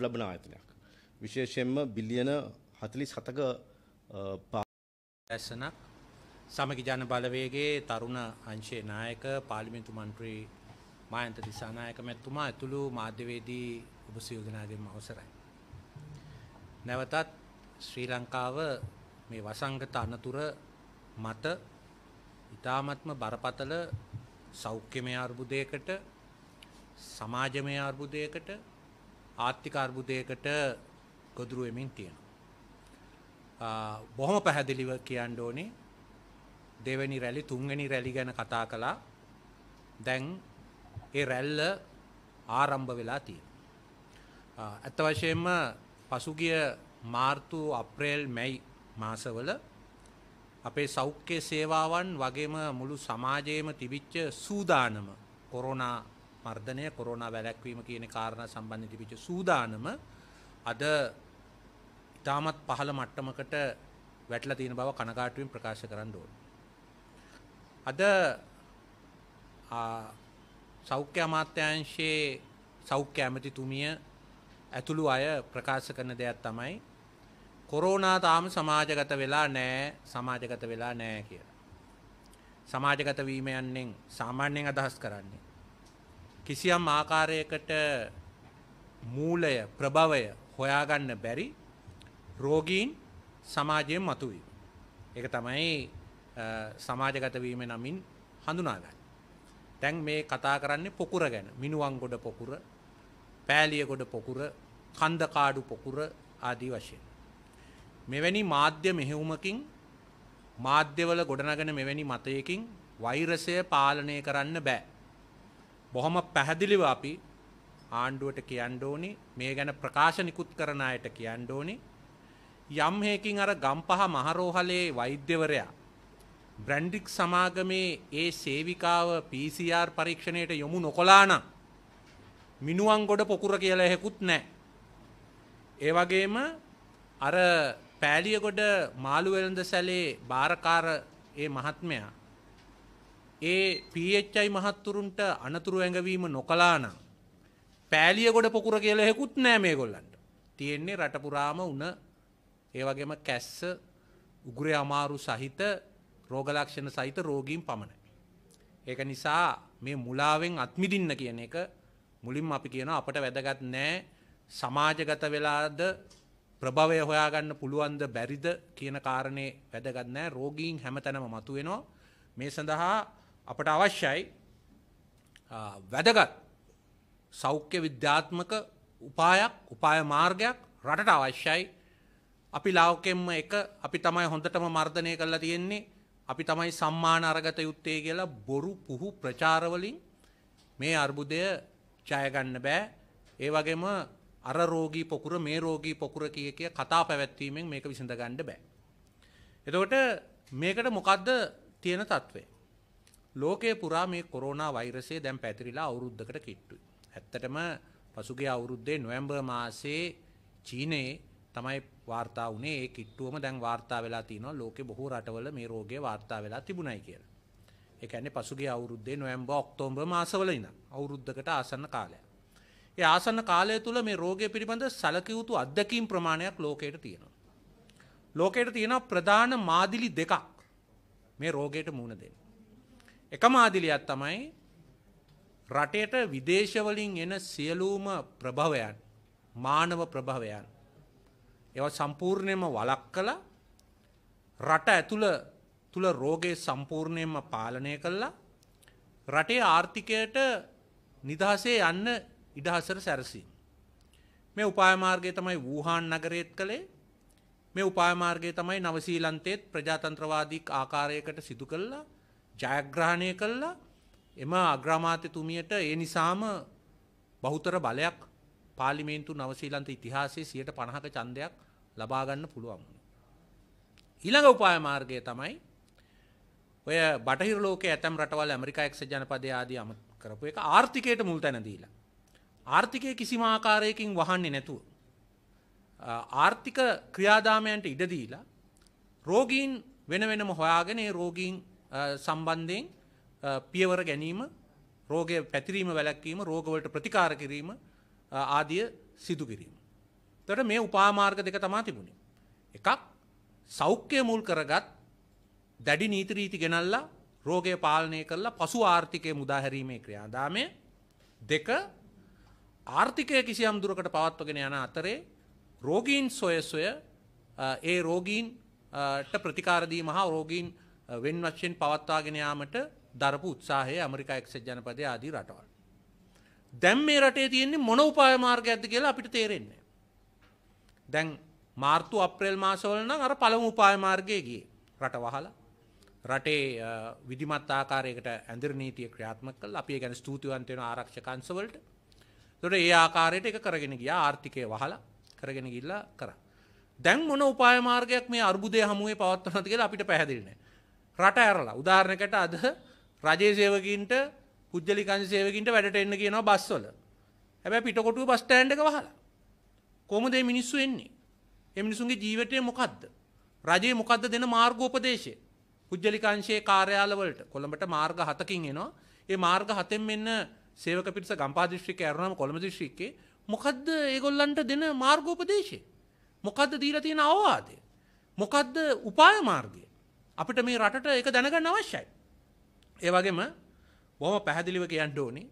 ලැබෙන ආයතනයක්. විශේෂයෙන්ම බිලියන 47ක පාසනක් සමගි ජන බලවේගයේ තරුණ අංශයේ නායක පාර්ලිමේන්තු මන්ත්‍රී මහින්ද දිසානායක මැතිතුමා ඇතුළු මාධ්‍යවේදී උපසියෝජනාගෙන් අවසරයි. නැවතත් ශ්‍රී ලංකාව මේ වසංගත අනතුර මත ඉතාමත්ම බරපතල සෞඛ්‍යමය අර්බුදයකට සමාජමය අර්බුදයකට ආර්ථික අර්බුදයකට ගොදුරු වෙමින් තියෙනවා. බොහොම පැහැදිලිව කියන්න ඕනේ දෙවෙනි රැලි තුන්වෙනි රැලි ගැන කතා කළා. දැන් ඒ රැල්ල ආරම්භ වෙලා තියෙනවා. අත් වශයෙන්ම පසුගිය මාර්තු අප්‍රේල් මැයි මාසවල අපේ සෞඛ්‍ය සේවාවන් වගේම මුළු සමාජයේම තිබිච්ච සූදානම කොරෝනා මර්ධනය කොරෝනා වැළැක්වීම කියන කාරණා සම්බන්ධ තිබිච්ච සූදානම අද ඉතාමත් පහළ මට්ටමකට වැටලා තියෙන බව කනගාටුවෙන් ප්‍රකාශ කරන්න ඕනේ. අද සෞඛ්‍ය අමාත්‍යාංශයේ සෞඛ්‍ය ඇමතිතුමිය ඇතුළු අය ප්‍රකාශ කරන දෙයක් තමයි කොරෝනා තාම සමාජගත වෙලා නැහැ, සමාජගත වෙලා නැහැ කියලා. සමාජගත වීම යන්නේ සාමාන්‍යයෙන් අදහස් කරන්නේ කිසියම් ආකාරයකට මූලය ප්‍රභවය හොයාගන්න බැරි රෝගීන් සමාජයෙන් මතුවීම. ඒක තමයි සමාජගත වීම නමින් හඳුනාගන්නේ. දැන් මේ කතා කරන්නේ පොකුර ගැන. මිනුවන්ගොඩ පොකුර, පෑලියගොඩ පොකුර, කන්දකාඩු පොකුර ආදී වශයෙන්. මෙවැනි මාධ්‍ය මෙහෙයුමකින් මාධ්‍යවල ගොඩනගෙන මෙවැනි මතයකින් වෛරසය පාලනය කරන්න බෑ. බොහොම පැහැදිලිව අපි ආණ්ඩුවට කියන්න ඕනේ, මේ ගැන ප්‍රකාශ නිකුත් කරන අයට කියන්න ඕනේ, යම් හේකින් අර ගම්පහ මහරෝහලේ වෛද්‍යවරයා බ්‍රැන්ඩික් සමාගමේ ඒ සේවිකාව PCR පරීක්ෂණයට යොමු නොකළා නම් මිනුවන්ගොඩ පොකුර කියලා එහෙකුත් නැහැ. ඒ වගේම අර පෑලියගොඩ මාළු වෙළඳ සැලේ බාරකාර ඒ මහත්මයා ඒ PHI මහත්තුරුන්ට අනතුරු ඇඟවීම නොකළා නම් පෑලියගොඩ පොකුර කියලා එහෙකුත් නැහැ මේගොල්ලන්ට. තියෙන්නේ රට පුරාම උණ ඒ වගේම කැස්ස උගුරේ අමාරු සහිත රෝග ලක්ෂණ සහිත රෝගීන් පමණයි. ඒක නිසා මේ මුලාවෙන් අත් මිදින්න කියන එක මුලින්ම අපි කියනවා අපට වැදගත් නැහැ. සමාජගත වෙලාද ප්‍රභවය හොයාගන්න පුළුවන්ද බැරිද කියන කාරණේ වැදගත් නැහැ. රෝගීන් හැමතැනම මතුවෙනවා. මේ සඳහා අපට අවශ්‍යයි වැදගත් සෞඛ්‍ය විද්‍යාත්මක උපාය මාර්ගයක් රටට අවශ්‍යයි. අපි ලෝකෙම්ම එක අපි තමයි හොඳටම මර්ධනය කරලා තියෙන්නේ. අපි තමයි සම්මාන අරගත යුත්තේ කියලා බොරු පුහු ප්‍රචාරවලින් මේ අර්බුදය ජය ගන්න බෑ. ඒ වගේම අර රෝගී පොකුර මේ රෝගී පොකුර කිය කතා පැවැත්වීමෙන් මේක විසඳ ගන්න බෑ. එතකොට මේකට මොකද්ද තියෙන තත්ත්වය? ලෝකේ පුරා මේ කොරෝනා වෛරසය දැන් පැතිරිලා අවුරුද්දකට කිට්ටුයි. ඇත්තටම පසුගිය අවුරුද්දේ නොවැම්බර් මාසයේ චීනයේ තමයි වාර්තා වුණේ. ඒ කිට්ටුවම දැන් වාර්තා වෙලා තිනවා ලෝකේ බොහෝ රටවල මේ රෝගය වාර්තා වෙලා තිබුණයි කියලා. ඒ කියන්නේ පසුගිය අවුරුද්දේ නොවැම්බර් ඔක්තෝබර් මාසවල ඉඳන් අවුරුද්දකට ආසන්න කාලයක්. ඒ ආසන්න කාලය තුළ මේ රෝගය පිළිබඳ සැලකිය යුතු අත්දැකීම් ප්‍රමාණයක් ලෝකයට තියෙනවා. ලෝකයට තියෙන ප්‍රධාන මාදිලි දෙකක් මේ රෝගයට මුහුණ දෙන්න. එක මාදිලියක් තමයි රටේට විදේශ වලින් එන සියලුම ප්‍රභවයන්, මානව ප්‍රභවයන් ඒවා සම්පූර්ණයෙන්ම වළක්වලා රට තුල රෝගේ සම්පූර්ණයෙන්ම පාලනය කළා රටේ ආර්ථිකයට නිදහසේ යන්න ඉඩහසර සැරසීම. මේ උපාය මාර්ගය තමයි වූහාන් නගරයේත් කළේ. මේ උපාය මාර්ගය තමයි නවසීලන්තයේත් ප්‍රජාතන්ත්‍රවාදී ආකාරයකට සිදු කළා, ජයග්‍රහණය කළා. එම අග්‍රාමාත්‍යතුමියට ඒ නිසාම බහුතර බලයක් පාර්ලිමේන්තු නවසීලන්ත ඉතිහාසයේ 50ක ඡන්දයක් ලබා ගන්න පුළුවන් වුණා. ඊළඟ උපාය මාර්ගය තමයි ඔය බටහිර ලෝකයේ ඇතම් රටවල් ඇමරිකා එක්සත් ජනපදයේ ආදී අමතක කරපු එක ආර්ථිකයට මුල් තැන දීලා. ආර්ථිකයේ කිසිම ආකාරයකින් වහන්නේ නැතුව ආර්ථික ක්‍රියාදාමයන්ට ඉඩ දීලා රෝගීන් වෙන වෙනම හොයාගෙන ඒ රෝගීන් සම්බන්ධයෙන් පියවර ගැනීම, රෝගය පැතිරීම වැළැක්වීම, රෝගවලට ප්‍රතිකාර කිරීම ආදී සිදු කිරීම. तर මේ උපාමාර්ග දෙක තමයි තිබුණේ. එකක් සෞඛ්‍ය මුල් කරගත් දැඩි නීති රීති ගෙනල්ලා රෝගය පාලනය කරලා පසු ආර්ථිකය මුදා හැරීමේ ක්‍රියාදාමය. දෙක ආර්ථිකය කිසියම් දුරකට පවත්වගෙන යන අතරේ රෝගීන් සොයසොය ඒ රෝගීන්ට ප්‍රතිකාර දීම හා රෝගීන් වෙන් වශයෙන් පවත්වාගෙන යාමට දරපු උත්සාහය ඇමරිකා එක්සත් ජනපදයේ ආදී රටවල්. දැන් මේ රටේ තියෙන්නේ මොන උපාය මාර්ගයක්ද කියලා අපිට තේරෙන්නේ නැහැ. දැන් මාර්තු අප්‍රේල් මාසවල නම් අර පළමු උපාය මාර්ගයේ ගියේ. රට වහලා රටේ විධිමත් ආකාරයකට ඇඳිර නීතිය ක්‍රියාත්මක කළා. අපි ඒ ගැන ස්තුතිවන්ත වෙනවා ආරක්ෂක අංශවලට. ඒතකොට ඒ ආකාරයට ඒක කරගෙන ගියා. ආර්ථිකය වහලා කරගෙන ගිහිල්ලා කරා. දැන් මොන උපාය මාර්ගයක් මේ අර්බුදයේ හමුවේ පවත්වනවද කියලා අපිට පැහැදිලි නැහැ. රට ඇරලා උදාහරණයකට අද රජයේ සේවකීන්ට පුජ්‍යලිකංශ සේවකීන්ට වැඩට එන්න කියනවා බස්වල. හැබැයි පිටකොටුව බස් ස්ටෑන්ඩ් එක වහලා. කොහොමද මේ මිනිස්සු එන්නේ? මේ මිනිසුන්ගේ ජීවිතේ මොකද්ද? රජයේ මොකද්ද දෙන මාර්ගෝපදේශය? පුජ්‍යලිකංශයේ කාර්යාලවලට කොළඹට මාර්ග 7කින් එනවා. ඒ මාර්ග 7ෙන් මෙන්න සේවක පිරිස ගම්පහ දිස්ත්‍රික්කේ ඇරුණාම කොළඹ දිස්ත්‍රික්කේ මොකද්ද ඒගොල්ලන්ට දෙන මාර්ගෝපදේශය? මොකද්ද දීලා තියෙන අවවාදය? මොකද්ද උපාය මාර්ගය? අපිට මේ රටට ඒක දැනගන්න අවශ්‍යයි. ඒ වගේම බොහොම පැහැදිලිව කියන්න ඕනේ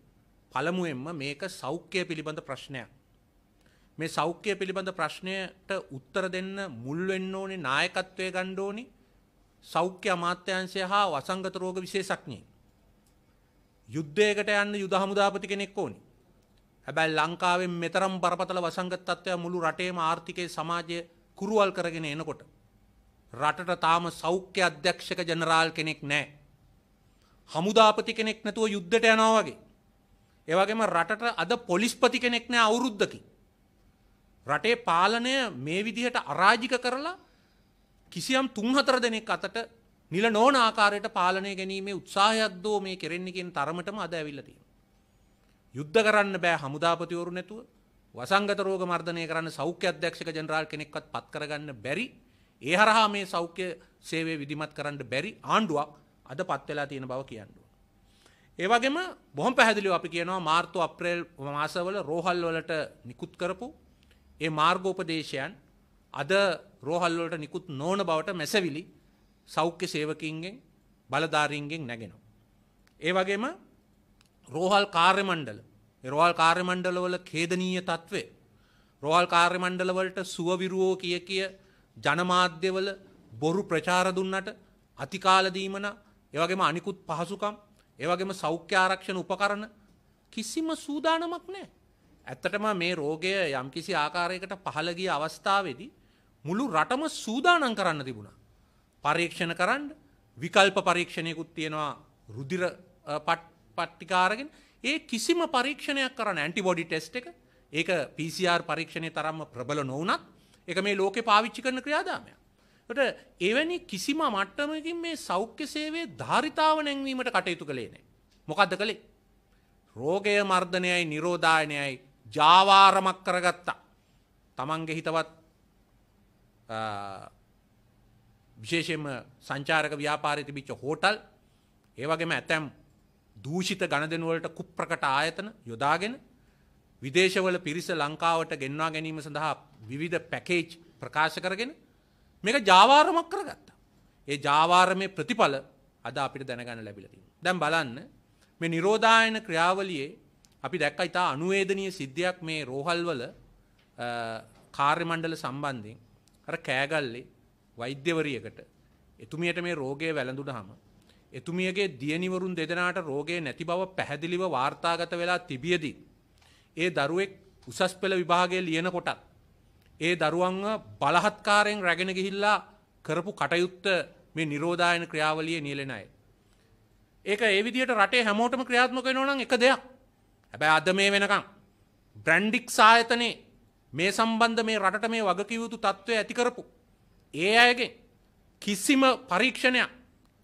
පළමුවෙන්ම මේක සෞඛ්‍ය පිළිබඳ ප්‍රශ්නයක්. මේ සෞඛ්‍ය පිළිබඳ ප්‍රශ්නයට උත්තර දෙන්න මුල් වෙන්න ඕනේ නායකත්වයේ ගන්න ඕනේ සෞඛ්‍ය අමාත්‍යාංශය හා වසංගත රෝග විශේෂඥයින්. යුද්ධයකට යන්න යුද හමුදාපති කෙනෙක් ඕනේ. හැබැයි ලංකාවේ මෙතරම් බරපතල වසංගත තත්ත්වය මුළු රටේම ආර්ථිකයේ සමාජයේ කුරුවල් කරගෙන එනකොට රටට තාම සෞඛ්‍ය අධ්‍යක්ෂක ජනරාල් කෙනෙක් නැහැ. හමුදාපති කෙනෙක් නැතුව යුද්ධයට යනවා වගේ. ඒ වගේම රටට අද පොලිස්පති කෙනෙක් නැහැ අවුරුද්දකින්. රටේ පාලනය මේ විදිහට අරාජික කරලා කිසියම් 3-4 දෙනෙක් අතට නිල නොවන ආකාරයට පාලනය ගැනීමේ උත්සාහයක් දෝ මේ කෙරෙන්නේ කියන තරමටම අද ඇවිල්ලා තියෙනවා. යුද්ධ කරන්න බෑ හමුදාපතිවරු නැතුව. වසංගත රෝග මර්ධනය කරන්න සෞඛ්‍ය අධ්‍යක්ෂක ජනරාල් කෙනෙක්වත් පත් කරගන්න බැරි. ඒ හරහා මේ සෞඛ්‍ය සේවය විධිමත් කරන්න බැරි ආණ්ඩුවක් අද පත් වෙලා තියෙන බව කියන්න ඕන. ඒ වගේම බොහොම පැහැදිලිව අපි කියනවා මාර්තු අප්‍රේල් මාසවල රෝහල් වලට නිකුත් කරපු ඒ මාර්ගෝපදේශයන් අද රෝහල් වලට නිකුත් නොවන බවට මැසවිලි සෞඛ්‍ය සේවකින්ගෙන් බලධාරීන්ගෙන් නැගෙනවා. ඒ වගේම රෝහල් කාර්ය මණ්ඩල මේ රෝහල් කාර්ය මණ්ඩල වල ඛේදනීය తත්වේ රෝහල් කාර්ය මණ්ඩල වලට සුව විරුවෝ කිය ජනමාධ්‍ය වල බොරු ප්‍රචාර දුන්නට අතිකාල දීමන ඒ වගේම අනිකුත් පහසුකම් ඒ වගේම සෞඛ්‍ය ආරක්ෂණ උපකරණ කිසිම සූදානමක් නැහැ. ඇත්තටම මේ රෝගය යම්කිසි ආකාරයකට පහළ ගිය අවස්ථාවේදී මුළු රටම සූදානම් කරන්න තිබුණා. පරීක්ෂණ කරන්න විකල්ප පරීක්ෂණයකුත් තියෙනවා රුධිර පට්ටිකාරගෙන. ඒ කිසිම පරීක්ෂණයක් කරන්න ඇන්ටිබොඩි ටෙස්ට් එක ඒක PCR පරීක්ෂණේ තරම්ම ප්‍රබල නොවුණත් ඒක මේ ලෝකේ පාවිච්චි කරන ක්‍රියාදාමයක්. ඒකට එවැනි කිසිම මට්ටමකින් මේ සෞඛ්‍ය සේවයේ ධාරිතාව නැංවීමට කටයුතු කළේ නැහැ. මොකද්ද කළේ? රෝගය මර්ධනයයි නිරෝධායනයයි ජාවාරමක් කරගත්තා. තමන්ගේ හිතවත් විශේෂයෙන්ම සංචාරක ව්‍යාපාරයේ තිබිච්ච හෝටල් ඒ වගේම ඇතැම් දූෂිත ගණදෙනු වලට කුප්‍රකට ආයතන යොදාගෙන විදේශවල පිරිස ලංකාවට ගෙන්වා ගැනීම සඳහා විවිධ පැකේජ් ප්‍රකාශ කරගෙන මේක ජාවාරමක් කරගත්තා. ඒ ජාවාරමේ ප්‍රතිඵල අද අපිට දැනගන්න ලැබිලා තියෙනවා. දැන් බලන්න මේ නිරෝධායන ක්‍රියාවලියේ අපි දැක්කා ඊට අනුවේදනීය සිද්ධියක් මේ රෝහල් වල කාර්ය මණ්ඩල සම්බන්ධයෙන් අර කෑගල්ලේ වෛද්‍යවරියකට එතුමියට මේ රෝගය වැළඳුනහම එතුමියගේ දියණිවරුන් දෙදෙනාට රෝගය නැති බව පැහැදිලිව වාර්තාගත වෙලා තිබියදී ඒ දරුවෙක් උසස් පෙළ විභාගයේ ලියන කොටත් ඒ දරුවන්ව බලහත්කාරයෙන් රැගෙන ගිහිල්ලා කරපු කටයුත්ත මේ නිරෝධායන ක්‍රියාවලියේ නියැලෙන අය. ඒක ඒ විදිහට රටේ හැමෝටම ක්‍රියාත්මක වෙනවා නම් එක දෙයක්. හැබැයි අද මේ වෙනකන් බ්‍රැන්ඩික්ස් ආයතනයේ මේ සම්බන්ධ මේ රටට මේ වගකීම් යුතු තත්ත්වය ඇති කරපු ඒ අයගෙන් කිසිම පරීක්ෂණයක්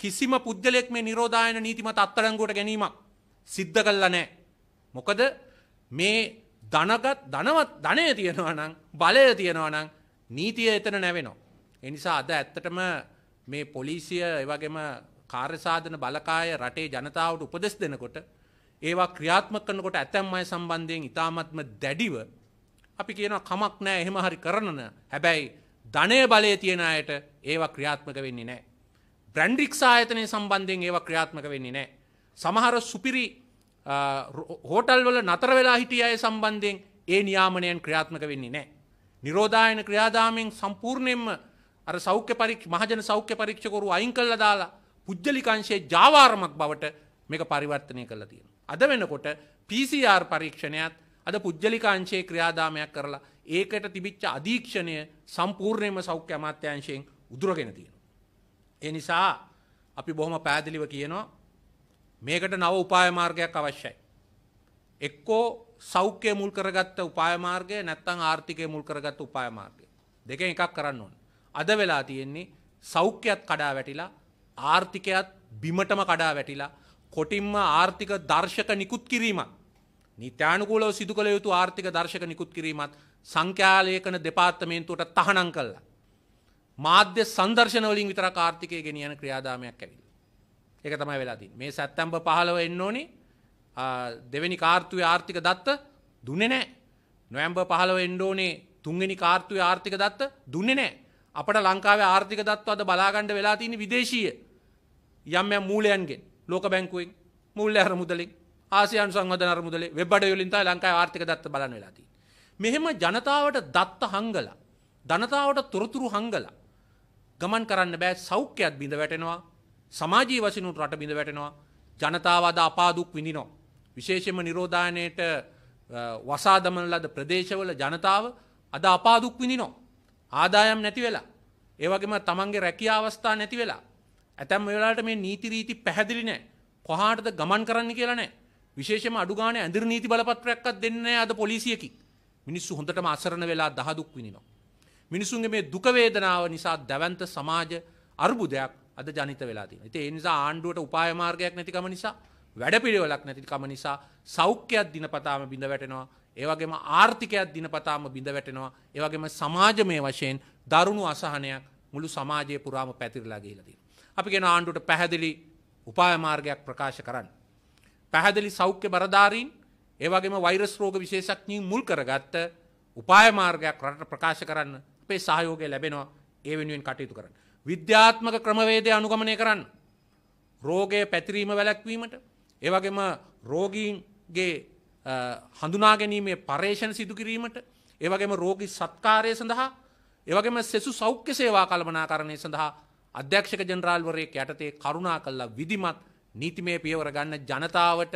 කිසිම පුද්ගලයෙක් මේ නිරෝධායන නීතිමත් අත්අඩංගුවට ගැනීමක් සිද්ධ කළා නැහැ. මොකද මේ ධනය තියෙනවා නම් බලය තියෙනවා නම් නීතිය එතන නැවෙනවා. ඒ නිසා අද ඇත්තටම මේ පොලිසිය ඒ වගේම කාර්යසාධන බලකාය රටේ ජනතාවට උපදෙස් දෙනකොට ඒවා ක්‍රියාත්මක කරනකොට ඇතැම් අය සම්බන්ධයෙන් ඉතාමත්ම දැඩිව අපි කියනවා කමක් නැහැ එහෙම හරි කරන්න. හැබැයි ධනය බලය තියෙන අයට ඒවා ක්‍රියාත්මක වෙන්නේ නැහැ. බ්‍රැන්ඩ් රික්ස් ආයතනයේ සම්බන්ධයෙන් ඒවා ක්‍රියාත්මක වෙන්නේ නැහැ. සමහර සුපිරි හෝටල් වල නතර වෙලා හිටිය අය සම්බන්ධයෙන් ඒ නියාමනයන් ක්‍රියාත්මක වෙන්නේ නැහැ. නිරෝධායන ක්‍රියාදාමයෙන් සම්පූර්ණයෙන්ම අර සෞඛ්‍ය පරීක්ෂ මහජන සෞඛ්‍ය පරීක්ෂකවරු අයින් කළා දාලා පුජ්‍යලික අංශයේ ජාවාරමක් බවට මේක පරිවර්තනය කළා තියෙනවා. අද වෙනකොට PCR පරීක්ෂණයත් අද පුජ්‍යලික අංශයේ ක්‍රියාදාමයක් කරලා ඒකට තිබිච්ච අධීක්ෂණය සම්පූර්ණයෙන්ම සෞඛ්‍ය අමාත්‍යාංශයෙන් උදුරගෙන තියෙනවා. ඒ නිසා අපි බොහොම පෑදලිව කියනවා මේකට නව උපාය මාර්ගයක් අවශ්‍යයි. එක්කෝ සෞඛ්‍ය මුල් කරගත්ත උපාය මාර්ගය නැත්නම් ආර්ථිකය මුල් කරගත්ත උපාය මාර්ගය. දෙකෙන් එකක් කරන්න ඕනේ. අද වෙලා තියෙන්නේ සෞඛ්‍යයත් කඩා වැටිලා ආර්ථිකයත් බිමටම කඩා වැටිලා කොටින්ම ආර්ථික දර්ශක නිකුත් කිරීමත් නීත්‍යානුකූලව සිදු කළ යුතු ආර්ථික දර්ශක නිකුත් කිරීමත් සංඛ්‍යාලේඛන දෙපාර්තමේන්තුවට තහනම් කළා. මාධ්‍ය සංදර්ශන වලින් විතරක් ආර්ථිකය ගෙනියන ක්‍රියාදාමයක් ඇවිල්ලා. ඒක තමයි වෙලා තියෙන්නේ. මේ සැප්තැම්බර් 15 එන්න ඕනේ දෙවෙනි කාර්තුවේ ආර්ථික දත්ත දුන්නේ නැහැ. නොවැම්බර් 15 එන්න ඕනේ තුන්වෙනි කාර්තුවේ ආර්ථික දත්ත දුන්නේ නැහැ. අපට ලංකාවේ ආර්ථික දත්ත අද බලා ගන්න වෙලා තියෙන විදේශීය යම් මූලයන්ගෙන් ලෝක බැංකුවෙන් මූල්‍ය අරමුදලෙන් ආසියානු සංවර්ධන අරමුදලේ වෙබ් අඩවි වලින් තමයි ලංකාවේ ආර්ථික දත්ත බලන්න වෙලා තියෙන්නේ. මෙහෙම ජනතාවට දත්ත හංගලා ජනතාවට තොරතුරු හංගලා ගමන් කරන්න බෑ. සෞඛ්‍යයත් බිඳ වැටෙනවා. සමාජීය වශයෙන් රට බිඳ වැටෙනවා. ජනතාව අද අපාදුක් විඳිනවා. විශේෂයෙන්ම නිරෝධායනයේට වසා දමන ලද ප්‍රදේශවල ජනතාව අද අපාදුක් විඳිනවා. ආදායම් නැති වෙලා ඒ වගේම තමන්ගේ රැකියා අවස්ථා නැති වෙලා ඇතැම් වෙලාවට මේ නීති රීති පැහැදිලි නැහැ. කොහාටද ගමන් කරන්න කියලා නැහැ. විශේෂයෙන්ම අඩු ගානේ ඇඳිරි නීති බලපත්‍රයක්වත් දෙන්නේ නැහැ අද පොලිසියකින්. මිනිස්සු හොඳටම අසරණ වෙලා දහදුක් විඳිනවා. මිනිසුන්ගේ මේ දුක වේදනාව නිසා දැවැන්ත සමාජ අර්බුදයක් අද ජනිත වෙලා තියෙනවා. ඉතින් ඒ නිසා ආණ්ඩුවට උපාය මාර්ගයක් නැතිකම නිසා වැඩපිළිවෙලක් නැතිකම නිසා සෞඛ්‍යයක් දිනපතාම බිඳ වැටෙනවා. ඒ වගේම ආර්ථිකයත් දිනපතාම බිඳ වැටෙනවා. ඒ වගේම සමාජමය වශයෙන් දරුණු අසහනයක් මුළු සමාජය පුරාම පැතිරලා ගිහිලා තියෙනවා. අපි කියන ආණ්ඩුවට පැහැදිලි උපාය මාර්ගයක් ප්‍රකාශ කරන්න. පැහැදිලි සෞඛ්‍ය බරදාරීන් ඒ වගේම වෛරස් රෝග විශේෂඥයින් මුල් කරගත්ත උපාය මාර්ගයක් රටට ප්‍රකාශ කරන්න. අපේ සහයෝගය ලැබෙනවා. ඒ වෙනුවෙන් කටයුතු කරන්න. විද්‍යාත්මක ක්‍රමවේද අනුගමනය කරන්න. රෝගය පැතිරීම වැළැක්වීමට ඒ වගේම රෝගීන්ගේ හඳුනා ගැනීමේ පරේෂණ සිදු කිරීමට ඒ වගේම රෝගී සත්කාරය සඳහා ඒ වගේම සෙසු සෞඛ්‍ය සේවා කළමනාකරණය සඳහා අධ්‍යක්ෂක ජෙනරාල්වරයෙක් යටතේ කරුණාකරලා විධිමත් නීතිමය පියවර ගන්න. ජනතාවට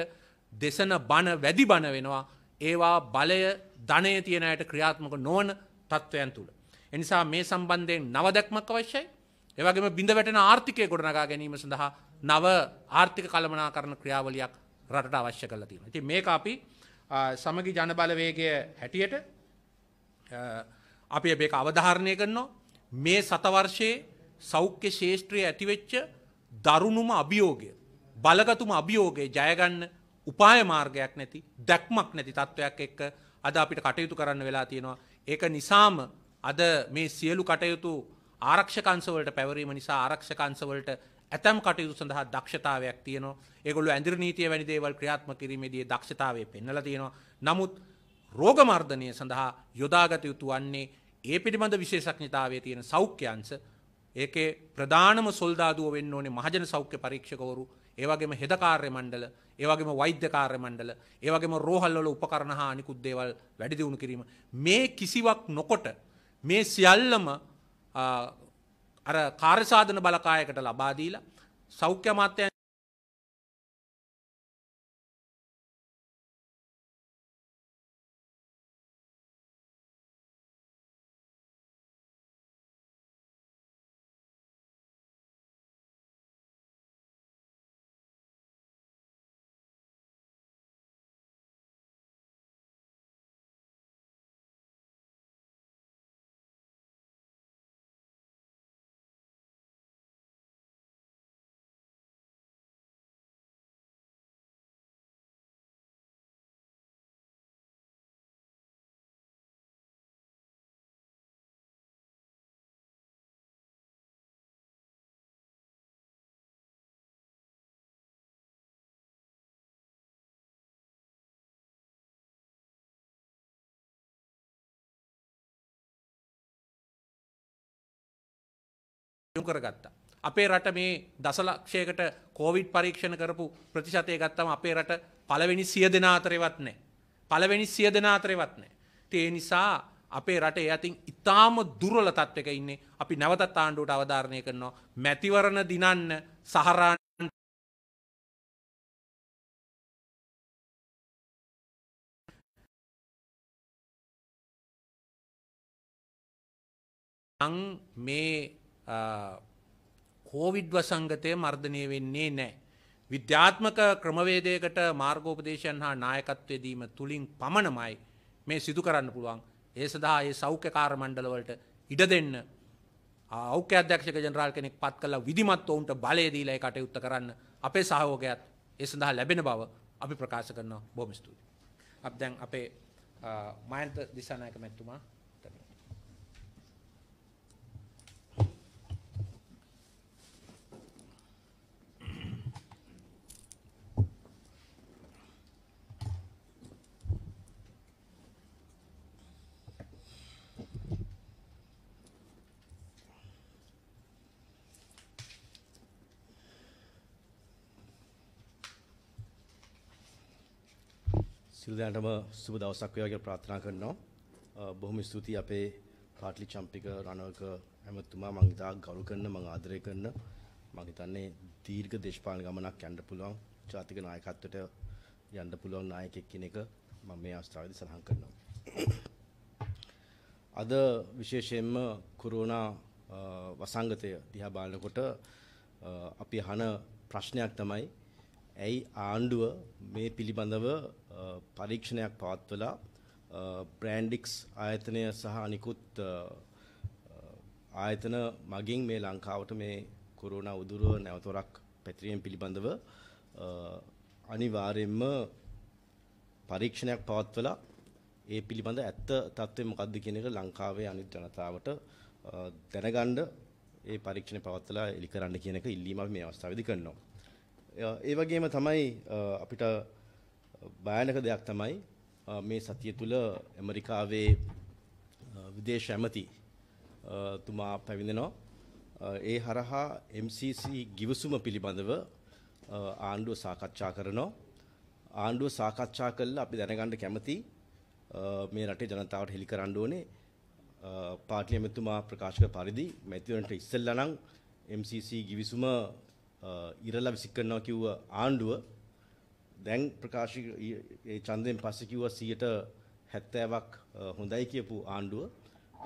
දෙසන බණ වැඩි බණ වෙනවා. ඒවා බලය ධනය තියෙන අයට ක්‍රියාත්මක නොවන තත්වයන් තුල. ඒ නිසා මේ සම්බන්ධයෙන් නව දැක්මක් අවශ්‍යයි. ඒ වගේම බිඳ වැටෙන ආර්ථිකය ගොඩනගා ගැනීම සඳහා නව ආර්ථික කළමනාකරණ ක්‍රියාවලියක් රටට අවශ්‍ය කරලා තියෙනවා. ඉතින් මේක අපි සමගි ජන බලවේගය හැටියට අපි මේක අවධාරණය කරනවා. මේ සතවර්ෂයේ සෞඛ්‍ය ශාස්ත්‍රයේ ඇතිවෙච්ච දරුණුම අභියෝගය බලගතුම අභියෝගය ජයගන්න උපාය මාර්ගයක් නැති දැක්මක් නැති තත්වයක් එක්ක අද අපිට කටයුතු කරන්න වෙලා තියෙනවා. ඒක නිසාම අද මේ සියලු කටයුතු ආරක්ෂක අංශවලට පැවරීම නිසා ආරක්ෂක අංශවලට ඇතම් කටයුතු සඳහා දක්ෂතාවයක් තියෙනවා. ඒගොල්ලෝ ඇඳිරි නීතිය වැනි දේවල් ක්‍රියාත්මක කිරීමේදී දක්ෂතාවය පෙන්වලා තියෙනවා. නමුත් රෝග මර්ධනය සඳහා යොදාගත යුතු වන්නේ ඒ පිළිබඳ විශේෂඥතාවයේ තියෙන සෞඛ්‍ය අංශ. ඒකේ ප්‍රධානම සොල්දාදුව වෙන්න ඕනේ මහජන සෞඛ්‍ය පරීක්ෂකවරු, ඒ වගේම හෙද කාර්ය මණ්ඩල, ඒ වගේම වෛද්‍ය කාර්ය මණ්ඩල, ඒ වගේම රෝහල් වල උපකරණ හා අනිකුත් දේවල් වැඩි දියුණු කිරීම. මේ කිසිවක් නොකොට මේ සියල්ලම අර කාර්යසාධන බලකායකට ලබා දීලා සෞඛ්‍ය අමාත්‍යාංශ කරගත්තා. අපේ රට මේ දශලක්ෂයකට කොවිඩ් පරීක්ෂණ කරපු ප්‍රතිශතය ගත්තම අපේ රට පළවෙනි 100 දෙනා අතරේවත් නැහැ. පළවෙනි 100 දෙනා අතරේවත් නැහැ. ඒ නිසා අපේ රට ඒ අතින් ඉතාම දුර්වල තත්වයක ඉන්නේ. අපි නැවතත් ආණ්ඩුවට අවධාරණය කරනවා. මැතිවරණ දිනන්න සහරා මේ කොවිඩ් වසංගතය මර්ධනය වෙන්නේ නැහැ. විද්‍යාත්මක ක්‍රමවේදයකට මාර්ගෝපදේශයන් හා නායකත්වය දීම තුලින් පමණමයි මේ සිදු කරන්න පුළුවන්. ඒ සඳහා මේ සෞඛ්‍යකාර මණ්ඩල වලට ඉඩ දෙන්න ආෞඛ්‍ය අධ්‍යක්ෂක ජෙනරාල් කෙනෙක් පත් කරලා විධිමත් වුන්ට බලය දීලා ඒ කටයුත්ත කරන්න අපේ සහයෝගයත් ඒ සඳහා ලැබෙන බව අපි ප්‍රකාශ කරනවා. බොහොම ස්තුතියි. අපි දැන් අපේ මයන්ත දිසානායක මැතිතුමා සිල්දානම සුබ දවසක් වේවා ප්‍රාර්ථනා කරනවා. බොහොම ස්තුතියි අපේ පාටලි චම්පික රණවක හැමතුමා. මම ඉතා ගෞරව කරන මම ආදරය කරන මම හිතන්නේ දීර්ඝ දේශපාලන ගමනක් යන්න පුළුවන් ජාතික නායකත්වයට යන්න පුළුවන් නායකයෙක් කෙනෙක් මම මේ අවස්ථාවේදී සලහන් කරනවා. අද විශේෂයෙන්ම කොරෝනා වසංගතය දිහා බලනකොට අපි අහන ප්‍රශ්නයක් තමයි ඇයි ආණ්ඩුව මේ පිළිබඳව පරීක්ෂණයක් පවත්වලා බ්‍රෑන්ඩික්ස් ආයතනය සහ අනිකුත් ආයතන මගින් මේ ලංකාවට මේ කොරෝනා උදුරුව නැවතොරක් පැතිරීම පිළිබඳව අනිවාර්යයෙන්ම පරීක්ෂණයක් පවත්වලා ඒ පිළිබඳ ඇත්ත තත්ත්වය මොකද්ද කියන එක ලංකාවේ අනිත් ජනතාවට දැනගන්න ඒ පරීක්ෂණය පවත්වලා එලි කරන්න කියන එක ඉල්ලීම අපි මේ අවස්ථාවේදී කරනවා. ඒ වගේම තමයි අපිට බායනක දෙයක් තමයි මේ සතිය තුල ඇමරිකාවේ විදේශ ඇමති තුමා පැවිදෙනවා. ඒ හරහා MCC ගිවිසුම පිළිබඳව ආණ්ඩුව සාකච්ඡා කරනවා. ආණ්ඩුව සාකච්ඡා කළා අපි දැනගන්න කැමති මේ රටේ ජනතාවට හෙළි කරන්න ඕනේ පාටලි ඇමතිතුමා ප්‍රකාශ කළ පරිදි මැතිවරණට ඉස්සෙල්ලා නම් MCC ගිවිසුම ඉරලා විසික් කරනවා කිව්ව ආණ්ඩුව දැන් ප්‍රකාශ ඒ ඡන්දයෙන් පස්සේ කිව්වා 70ක් හොඳයි කියපු ආණ්ඩුව